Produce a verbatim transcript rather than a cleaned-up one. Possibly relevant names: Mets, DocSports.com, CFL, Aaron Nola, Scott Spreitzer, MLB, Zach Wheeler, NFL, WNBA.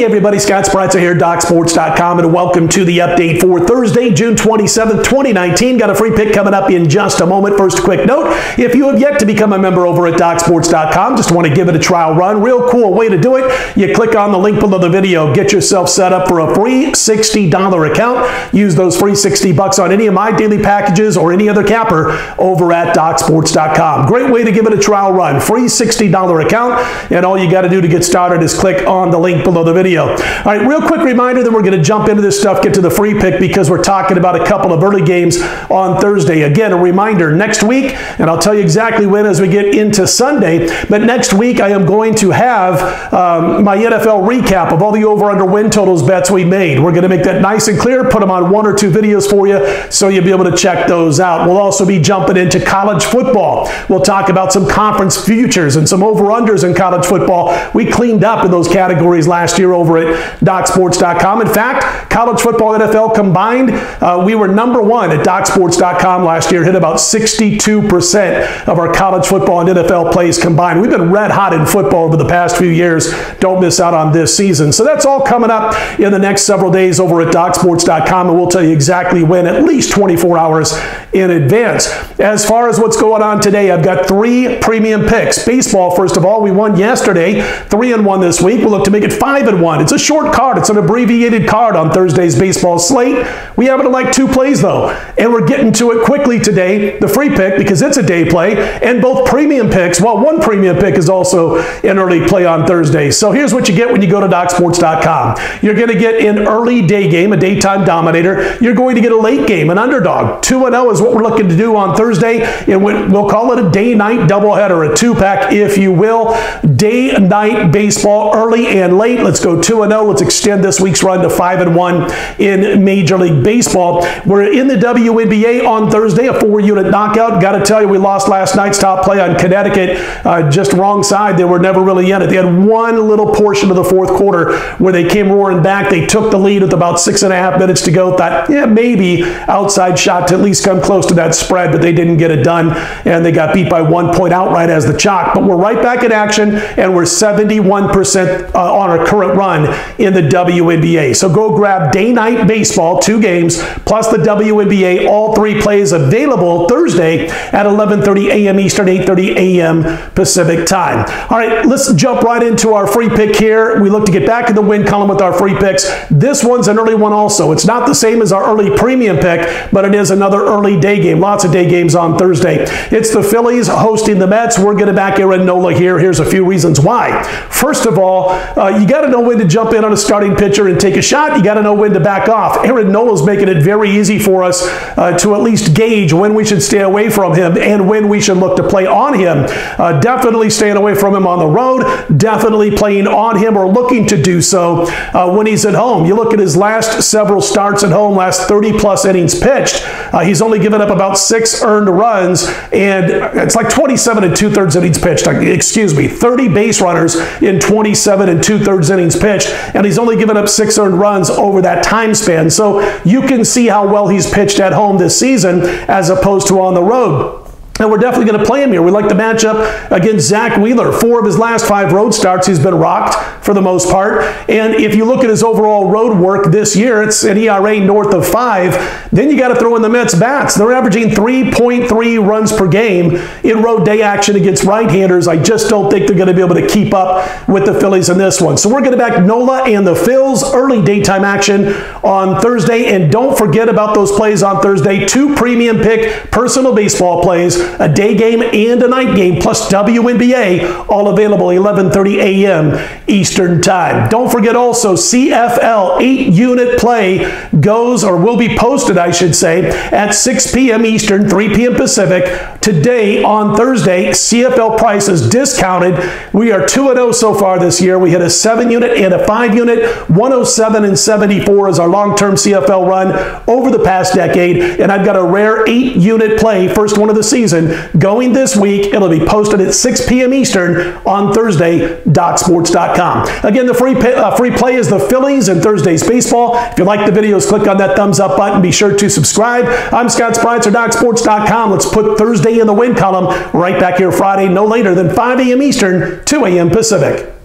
Hey everybody, Scott Spreitzer here at Doc Sports dot com, and welcome to the update for Thursday, June twenty-seventh, twenty nineteen. Got a free pick coming up in just a moment. First, a quick note, if you have yet to become a member over at Doc Sports dot com, just want to give it a trial run, real cool way to do it. You click on the link below the video, get yourself set up for a free sixty dollar account. Use those free sixty bucks on any of my daily packages or any other capper over at Doc Sports dot com. Great way to give it a trial run, free sixty dollar account, and all you got to do to get started is click on the link below the video. Video. All right, real quick reminder that we're going to jump into this stuff, get to the free pick, because we're talking about a couple of early games on Thursday. Again, a reminder, next week, and I'll tell you exactly when as we get into Sunday, but next week I am going to have um, my N F L recap of all the over-under win totals bets we made. We're going to make that nice and clear, put them on one or two videos for you so you'll be able to check those out. We'll also be jumping into college football. We'll talk about some conference futures and some over-unders in college football. We cleaned up in those categories last year over at Doc Sports dot com. In fact, college football, N F L combined, uh, we were number one at Doc Sports dot com last year, hit about sixty-two percent of our college football and N F L plays combined. We've been red hot in football over the past few years. Don't miss out on this season. So that's all coming up in the next several days over at Doc Sports dot com, and we'll tell you exactly when, at least twenty-four hours in advance. As far as what's going on today, I've got three premium picks. Baseball, first of all, we won yesterday, three and one this week. We'll look to make it five and one. It's a short card. It's an abbreviated card on Thursday's baseball slate. We have it at like two plays though, and we're getting to it quickly today. The free pick, because it's a day play, and both premium picks, well, one premium pick is also an early play on Thursday. So here's what you get when you go to Doc Sports dot com. You're going to get an early day game, a daytime dominator. You're going to get a late game, an underdog. two and oh is what we're looking to do on Thursday, and we'll call it a day-night doubleheader, a two-pack, if you will. Day-night baseball, early and late. Let's go two and oh. Let's extend this week's run to five and one in Major League Baseball. We're in the W N B A on Thursday, a four unit knockout. Got to tell you, we lost last night's top play on Connecticut. Uh, just wrong side. They were never really in it. They had one little portion of the fourth quarter where they came roaring back. They took the lead with about six and a half minutes to go. Thought, yeah, maybe outside shot to at least come close to that spread, but they didn't get it done, and they got beat by one point outright as the chalk. But we're right back in action, and we're seventy-one percent uh, on our current run in the W N B A. So go grab day-night baseball, two games, plus the W N B A, all three plays available Thursday at eleven thirty a m Eastern, eight thirty a m Pacific time. All right, let's jump right into our free pick here. We look to get back in the win column with our free picks. This one's an early one also. It's not the same as our early premium pick, but it is another early day game. Lots of day games on Thursday. It's the Phillies hosting the Mets. We're going to back Aaron Nola here. Here's a few reasons why. First of all, uh, you got to know when to jump in on a starting pitcher and take a shot. You got to know when to back off. Aaron Nola's making it very easy for us uh, to at least gauge when we should stay away from him and when we should look to play on him. Uh, definitely staying away from him on the road. Definitely playing on him or looking to do so uh, when he's at home. You look at his last several starts at home, last thirty plus innings pitched. Uh, he's only given up about six earned runs, and it's like twenty-seven and two-thirds innings pitched. Excuse me, thirty base runners in twenty-seven and two-thirds innings pitched, and he's only given up six earned runs over that time span. So you can see how well he's pitched at home this season as opposed to on the road. And we're definitely going to play him here. We like the matchup against Zach Wheeler. Four of his last five road starts, he's been rocked for the most part. And if you look at his overall road work this year, it's an E R A north of five. Then you got to throw in the Mets bats. They're averaging three point three runs per game in road day action against right-handers. I just don't think they're going to be able to keep up with the Phillies in this one. So we're going to back Nola and the Phils, early daytime action on Thursday. And don't forget about those plays on Thursday. Two premium pick personal baseball plays, a day game and a night game, plus W N B A, all available eleven thirty a m Eastern time. Don't forget also, C F L eight unit play goes, or will be posted, I should say, at six p m Eastern, three p m Pacific today on Thursday. C F L prices discounted. We are two and oh so far this year. We hit a seven unit and a five unit. one oh seven and seventy-four is our long-term C F L run over the past decade, and I've got a rare eight unit play, first one of the season, going this week. It'll be posted at six p m Eastern on Thursday, Doc Sports dot com. Again, the free pay, uh, free play is the Phillies and Thursday's baseball. If you like the videos, click on that thumbs up button. Be sure to subscribe. I'm Scott Spreitzer, Doc Sports dot com. Let's put Thursday in the win column. Right back here Friday, no later than five a m Eastern, two a m Pacific.